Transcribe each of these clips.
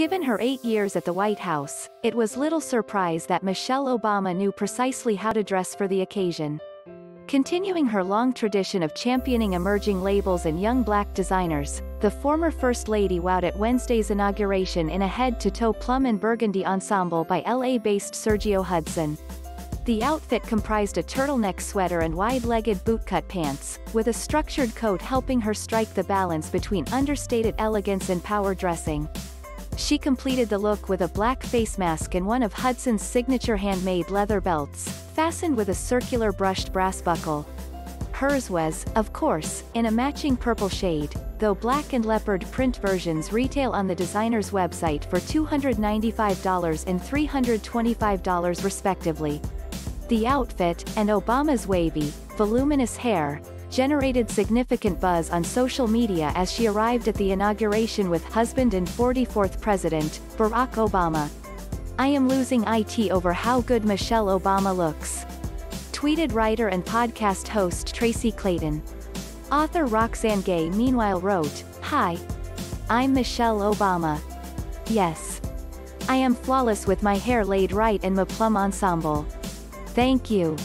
Given her 8 years at the White House, it was little surprise that Michelle Obama knew precisely how to dress for the occasion. Continuing her long tradition of championing emerging labels and young black designers, the former First Lady wowed at Wednesday's inauguration in a head-to-toe plum and burgundy ensemble by LA-based Sergio Hudson. The outfit comprised a turtleneck sweater and wide-legged bootcut pants, with a structured coat helping her strike the balance between understated elegance and power dressing. She completed the look with a black face mask and one of Hudson's signature handmade leather belts, fastened with a circular brushed brass buckle. Hers was, of course, in a matching purple shade, though black and leopard print versions retail on the designer's website for $295 and $325 respectively. The outfit, and Obama's wavy, voluminous hair, generated significant buzz on social media as she arrived at the inauguration with husband and 44th President, Barack Obama. "I am losing it over how good Michelle Obama looks," tweeted writer and podcast host Tracy Clayton. Author Roxane Gay meanwhile wrote, "Hi. I'm Michelle Obama. Yes. I am flawless with my hair laid right and my plum ensemble. Thank you."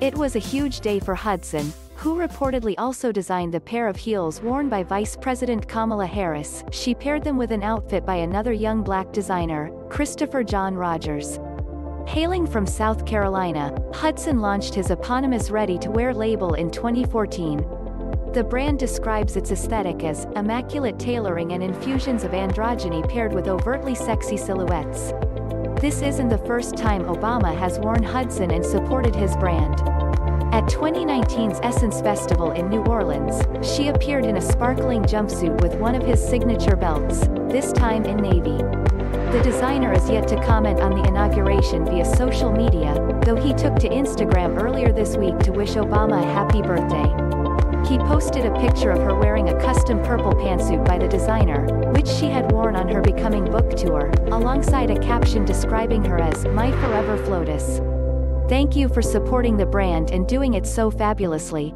It was a huge day for Hudson, who reportedly also designed the pair of heels worn by Vice President Kamala Harris. She paired them with an outfit by another young black designer, Christopher John Rogers. Hailing from South Carolina, Hudson launched his eponymous ready-to-wear label in 2014. The brand describes its aesthetic as immaculate tailoring and infusions of androgyny paired with overtly sexy silhouettes. This isn't the first time Obama has worn Hudson and supported his brand. At 2019's Essence Festival in New Orleans, she appeared in a sparkling jumpsuit with one of his signature belts, this time in navy. The designer is yet to comment on the inauguration via social media, though he took to Instagram earlier this week to wish Obama a happy birthday. He posted a picture of her wearing a custom purple pantsuit by the designer, which she had worn on her Becoming book tour, alongside a caption describing her as "my forever floatus." "Thank you for supporting the brand and doing it so fabulously.